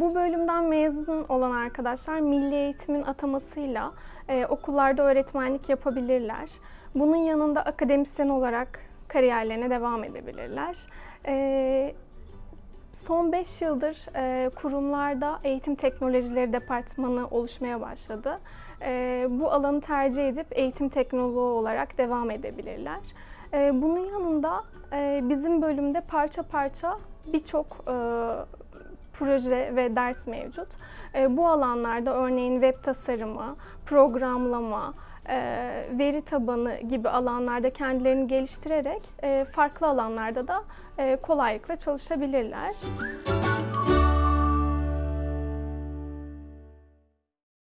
Bu bölümden mezun olan arkadaşlar Milli Eğitim'in atamasıyla okullarda öğretmenlik yapabilirler. Bunun yanında akademisyen olarak kariyerlerine devam edebilirler. Son 5 yıldır kurumlarda Eğitim Teknolojileri Departmanı oluşmaya başladı. Bu alanı tercih edip eğitim teknoloğu olarak devam edebilirler. Bunun yanında bizim bölümde parça parça birçok proje ve ders mevcut. Bu alanlarda örneğin web tasarımı, programlama, veri tabanı gibi alanlarda kendilerini geliştirerek farklı alanlarda da kolaylıkla çalışabilirler.